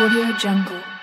Audio Jungle.